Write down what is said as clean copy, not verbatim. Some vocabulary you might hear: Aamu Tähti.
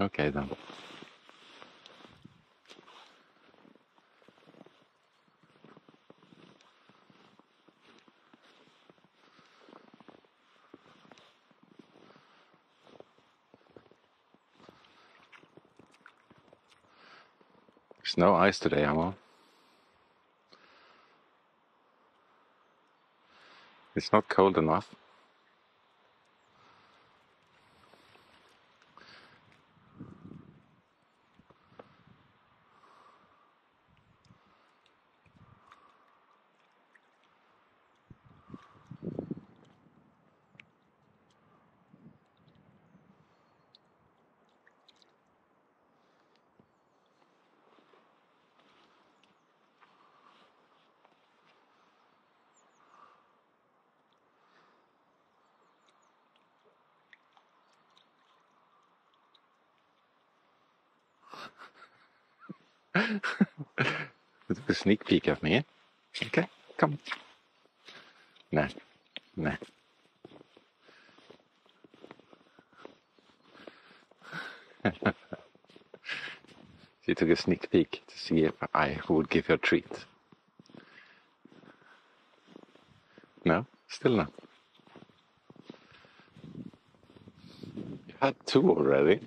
Okay then. There's no ice today, Aamu. It's not cold enough. A sneak peek of me. Okay, come. Nah. She took a sneak peek to see if I would give her a treat. No, still not. You had two already.